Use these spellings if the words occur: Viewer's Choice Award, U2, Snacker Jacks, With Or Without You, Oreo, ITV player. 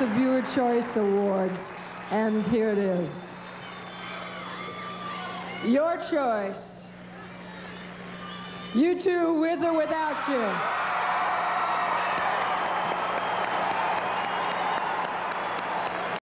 the Viewer Choice Awards, and here it is. Your choice. U2, With or Without You.